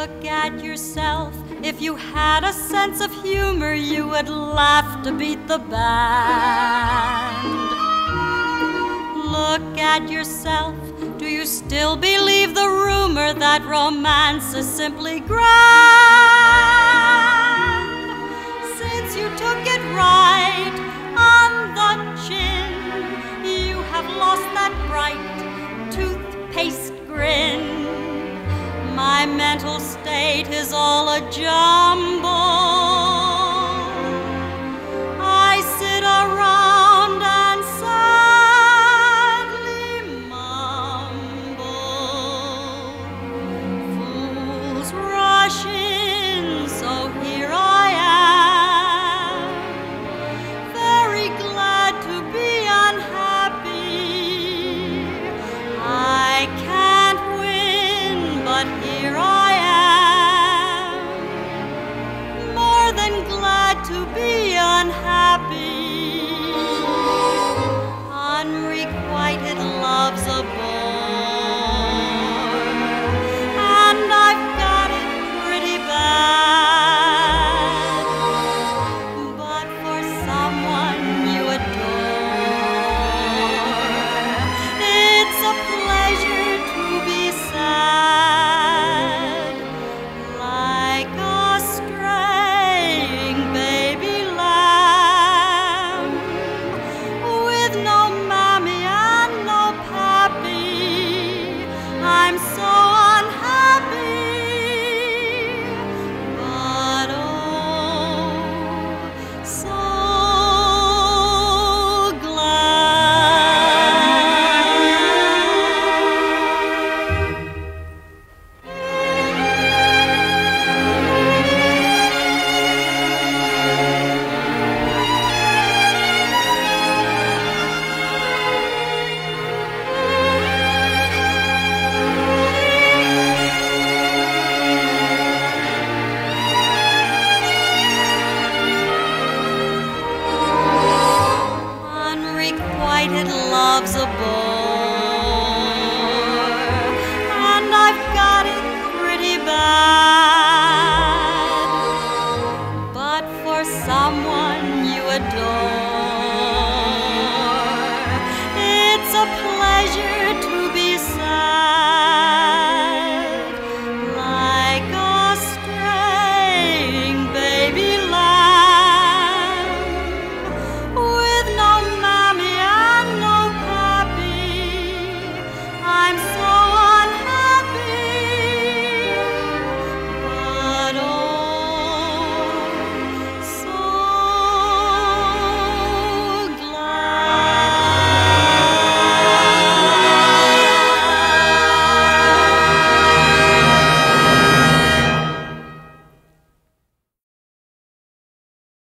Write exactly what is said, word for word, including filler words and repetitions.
look at yourself. If you had a sense of humor, you would laugh to beat the band. Look at yourself. Do you still believe the rumor that romance is simply grand? Since you took it right on the chin, you have lost that bright toothpaste grin. My mental state is all a jumble.